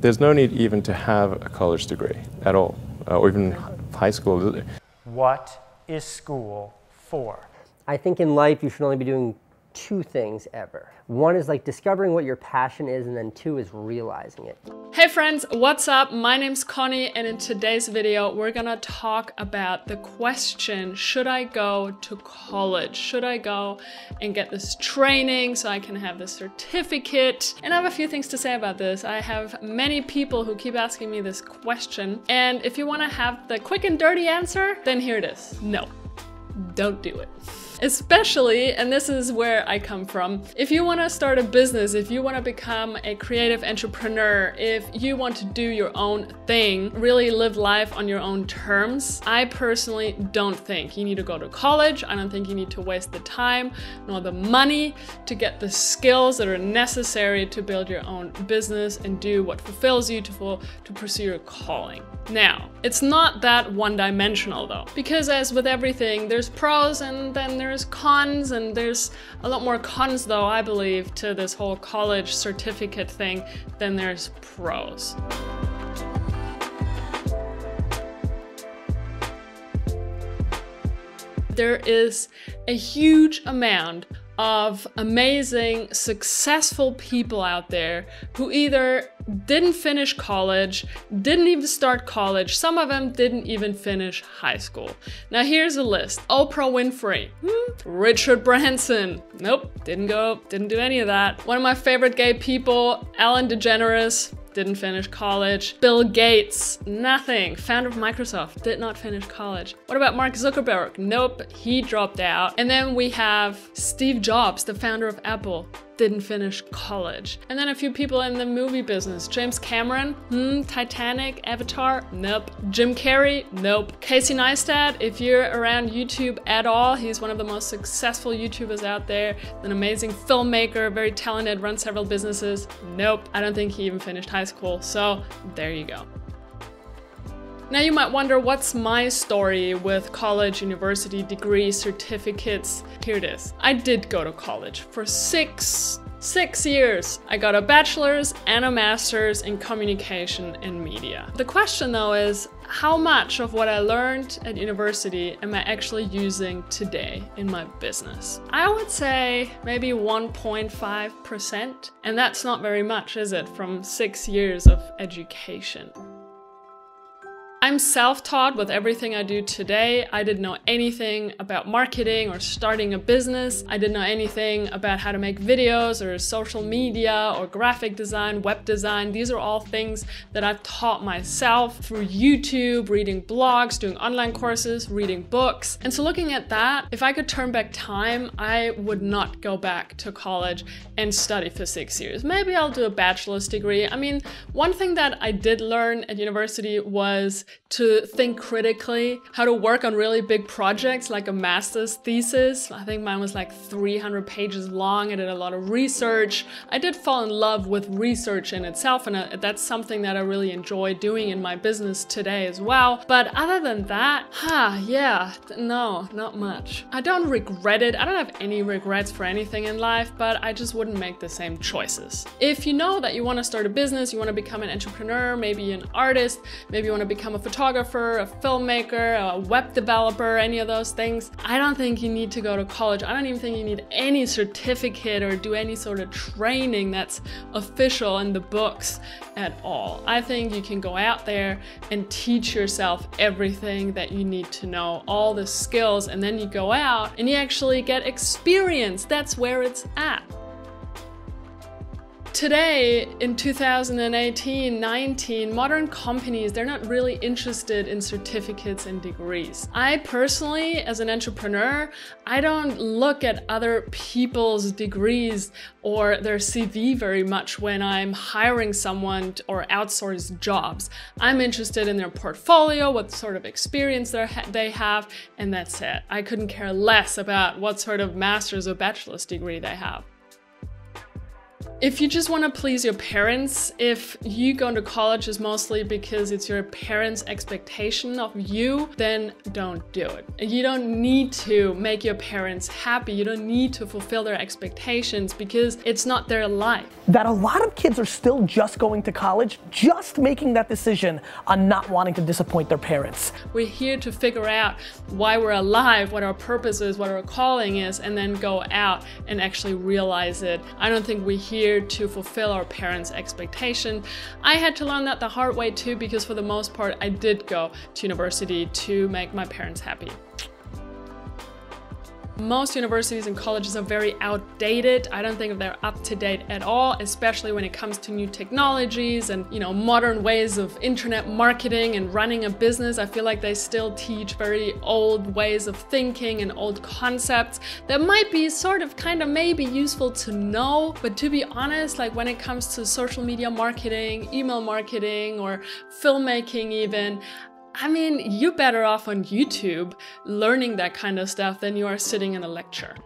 there's no need even to have a college degree at all, or even high school. What is school for? I think in life you should only be doing two things ever. One is like discovering what your passion is, and then two is realizing it. Hey friends, what's up? My name's Connie, and in today's video we're gonna talk about the question, should I go to college? Should I go and get this training so I can have this certificate? And I have a few things to say about this. I have many people who keep asking me this question, and if you wanna have the quick and dirty answer, then here it is. No, don't do it. Especially, and this is where I come from, if you want to start a business, if you want to become a creative entrepreneur, if you want to do your own thing, really live life on your own terms, I personally don't think you need to go to college. I don't think you need to waste the time nor the money to get the skills that are necessary to build your own business and do what fulfills you to pursue your calling. Now, it's not that one-dimensional though, because as with everything, there's pros and then there's cons, and there's a lot more cons though, I believe, to this whole college certificate thing than there's pros. There is a huge amount of amazing, successful people out there who either didn't finish college, didn't even start college. Some of them didn't even finish high school. Now here's a list. Oprah Winfrey, Richard Branson, nope, didn't do any of that. One of my favorite gay people, Ellen DeGeneres, didn't finish college. Bill Gates, nothing. Founder of Microsoft, did not finish college. What about Mark Zuckerberg? Nope, he dropped out. And then we have Steve Jobs, the founder of Apple, didn't finish college. And then a few people in the movie business. James Cameron, Titanic, Avatar, nope. Jim Carrey, nope. Casey Neistat, if you're around YouTube at all, he's one of the most successful YouTubers out there, an amazing filmmaker, very talented, runs several businesses, nope. I don't think he even finished high school, so there you go. Now you might wonder, what's my story with college, university, degrees, certificates? Here it is. I did go to college for six years. I got a bachelor's and a master's in communication and media. The question though is, how much of what I learned at university am I actually using today in my business? I would say maybe 1.5%, and that's not very much, is it, from 6 years of education? I'm self-taught with everything I do today. I didn't know anything about marketing or starting a business. I didn't know anything about how to make videos or social media or graphic design, web design. These are all things that I've taught myself through YouTube, reading blogs, doing online courses, reading books. And so looking at that, if I could turn back time, I would not go back to college and study for 6 years. Maybe I'll do a bachelor's degree. I mean, one thing that I did learn at university was to think critically, how to work on really big projects like a master's thesis. I think mine was like 300 pages long. I did a lot of research. I did fall in love with research in itself, and that's something that I really enjoy doing in my business today as well. But other than that, yeah, no, not much. I don't regret it. I don't have any regrets for anything in life, but I just wouldn't make the same choices. If you know that you want to start a business, you want to become an entrepreneur, maybe an artist, maybe you want to become a photographer, a filmmaker, a web developer, any of those things, I don't think you need to go to college. I don't even think you need any certificate or do any sort of training that's official in the books at all. I think you can go out there and teach yourself everything that you need to know, all the skills, and then you go out and you actually get experience. That's where it's at. Today, in 2018, 19, modern companies, they're not really interested in certificates and degrees. I personally, as an entrepreneur, I don't look at other people's degrees or their CV very much when I'm hiring someone or outsource jobs. I'm interested in their portfolio, what sort of experience they have, and that's it. I couldn't care less about what sort of master's or bachelor's degree they have. If you just want to please your parents, if you going to college is mostly because it's your parents' expectation of you, then don't do it. You don't need to make your parents happy. You don't need to fulfill their expectations because it's not their life. That a lot of kids are still just going to college, just making that decision on not wanting to disappoint their parents. We're here to figure out why we're alive, what our purpose is, what our calling is, and then go out and actually realize it. I don't think we're here to fulfill our parents' expectation. I had to learn that the hard way too, because for the most part, I did go to university to make my parents happy. Most universities and colleges are very outdated. I don't think they're up to date at all, especially when it comes to new technologies and, you know, modern ways of internet marketing and running a business. I feel like they still teach very old ways of thinking and old concepts that might be sort of kind of maybe useful to know. But to be honest, like when it comes to social media marketing, email marketing, or filmmaking even, I mean, you're better off on YouTube learning that kind of stuff than you are sitting in a lecture.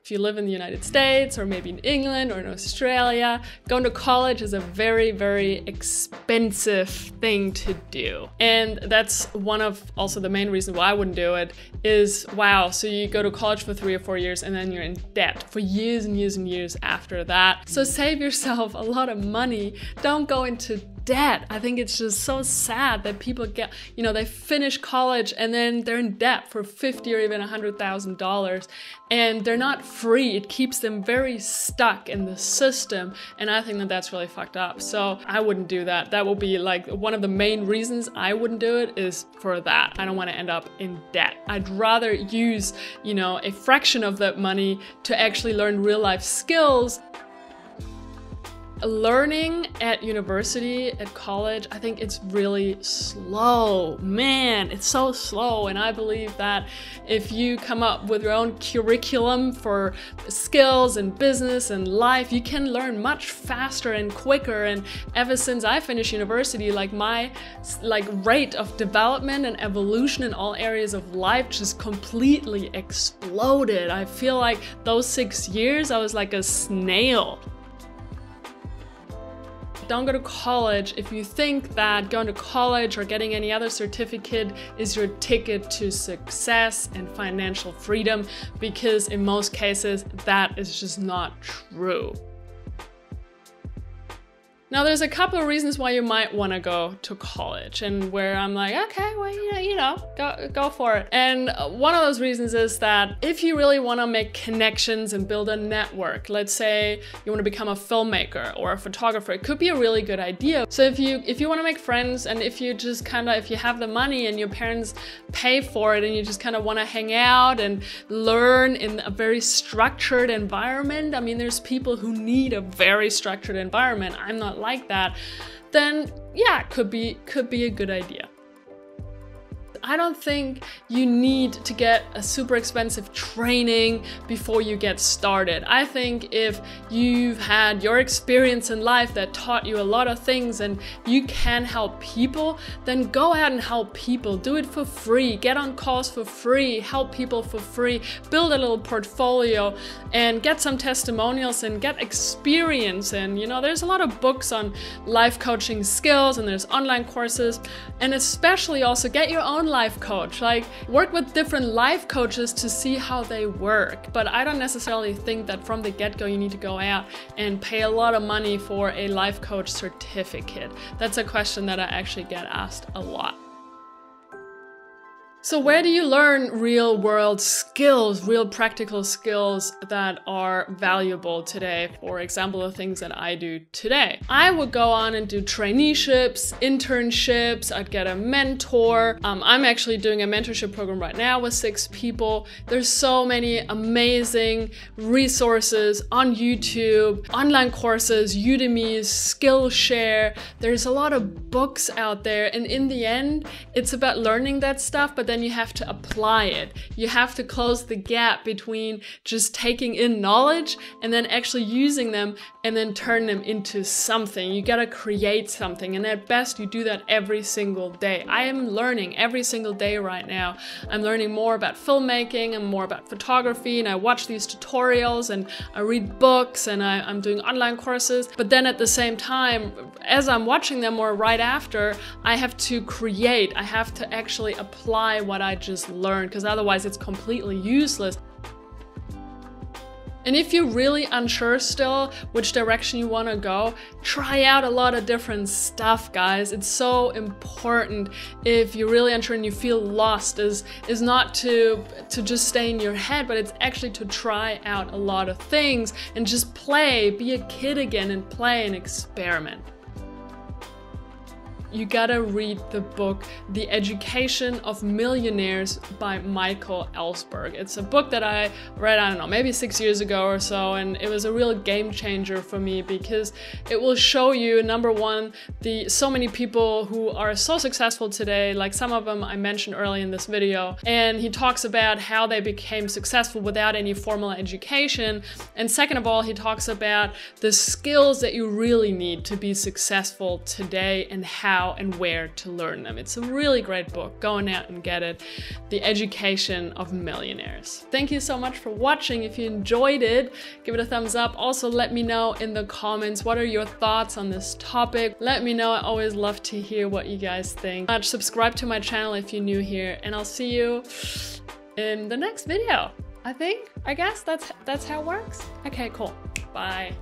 If you live in the United States or maybe in England or in Australia, going to college is a very, very expensive thing to do. And that's one of also the main reason why I wouldn't do it is, wow, so you go to college for 3 or 4 years and then you're in debt for years and years and years after that. So save yourself a lot of money. Don't go into debt. I think it's just so sad that people get, you know, they finish college and then they're in debt for $50,000 or even $100,000 and they're not free. It keeps them very stuck in the system. And I think that that's really fucked up. So I wouldn't do that. That will be like one of the main reasons I wouldn't do it is for that. I don't want to end up in debt. I'd rather use, you know, a fraction of that money to actually learn real life skills. Learning at university, at college, I think it's really slow. Man, it's so slow. And I believe that if you come up with your own curriculum for skills and business and life, you can learn much faster and quicker. And ever since I finished university, like my rate of development and evolution in all areas of life just completely exploded. I feel like those 6 years, I was like a snail. Don't go to college if you think that going to college or getting any other certificate is your ticket to success and financial freedom, because in most cases, that is just not true. Now, there's a couple of reasons why you might want to go to college and where I'm like, okay, well, you know, go for it. And one of those reasons is that if you really want to make connections and build a network, let's say you want to become a filmmaker or a photographer, it could be a really good idea. So if you want to make friends and if you just kind of, if you have the money and your parents pay for it and you just kind of want to hang out and learn in a very structured environment, I mean, there's people who need a very structured environment. I'm not like that, then yeah, could be a good idea. I don't think you need to get a super expensive training before you get started. I think if you've had your experience in life that taught you a lot of things and you can help people, then go ahead and help people. Do it for free. Get on calls for free. Help people for free. Build a little portfolio and get some testimonials and get experience. And, you know, there's a lot of books on life coaching skills and there's online courses. And especially also get your own life coach, like work with different life coaches to see how they work. But I don't necessarily think that from the get-go you need to go out and pay a lot of money for a life coach certificate. That's a question that I actually get asked a lot. So where do you learn real world skills, real practical skills that are valuable today? For example, the things that I do today. I would go on and do traineeships, internships, I'd get a mentor. I'm actually doing a mentorship program right now with 6 people. There's so many amazing resources on YouTube, online courses, Udemy, Skillshare. There's a lot of books out there. And in the end, it's about learning that stuff, but then you have to apply it. You have to close the gap between just taking in knowledge and then actually using them and then turn them into something. You gotta create something, and at best you do that every single day. I am learning every single day right now. I'm learning more about filmmaking and more about photography, and I watch these tutorials and I read books and I'm doing online courses. But then at the same time, as I'm watching them or right after, I have to create. I have to actually apply what I just learned, because otherwise it's completely useless. And if you're really unsure still which direction you want to go, try out a lot of different stuff, guys. It's so important, if you're really unsure and you feel lost, is not to just stay in your head, but it's actually to try out a lot of things and just play, be a kid again and play and experiment. You gotta read the book, The Education of Millionaires by Michael Ellsberg. It's a book that I read, I don't know, maybe 6 years ago or so, and it was a real game changer for me, because it will show you, number one, so many people who are so successful today, like some of them I mentioned early in this video, and he talks about how they became successful without any formal education. And second of all, he talks about the skills that you really need to be successful today and how and where to learn them. It's a really great book. Go out and get it. The Education of Millionaires. Thank you so much for watching. If you enjoyed it, give it a thumbs up. Also, let me know in the comments, what are your thoughts on this topic? Let me know. I always love to hear what you guys think. Subscribe to my channel if you're new here, and I'll see you in the next video. I guess that's how it works. Okay, cool. Bye.